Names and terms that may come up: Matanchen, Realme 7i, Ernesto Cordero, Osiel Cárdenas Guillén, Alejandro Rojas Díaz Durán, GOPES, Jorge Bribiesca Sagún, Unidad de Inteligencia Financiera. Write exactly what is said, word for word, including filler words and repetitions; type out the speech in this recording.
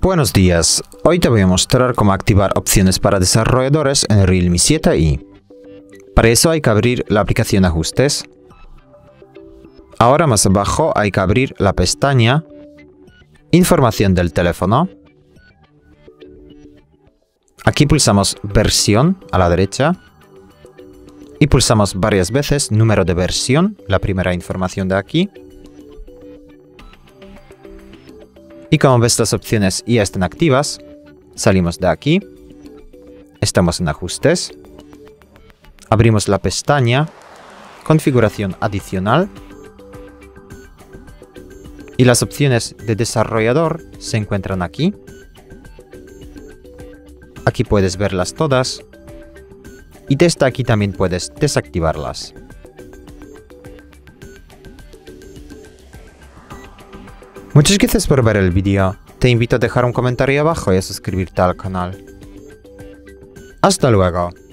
Buenos días, hoy te voy a mostrar cómo activar opciones para desarrolladores en Realme siete i. Para eso hay que abrir la aplicación Ajustes. Ahora más abajo hay que abrir la pestaña Información del teléfono. Aquí pulsamos Versión a la derecha. Y pulsamos varias veces número de versión, la primera información de aquí. Y como ves, las opciones ya están activas. Salimos de aquí. Estamos en Ajustes. Abrimos la pestaña Configuración adicional. Y las opciones de desarrollador se encuentran aquí. Aquí puedes verlas todas. Y desde aquí también puedes desactivarlas. Muchas gracias por ver el vídeo. Te invito a dejar un comentario abajo y a suscribirte al canal. Hasta luego.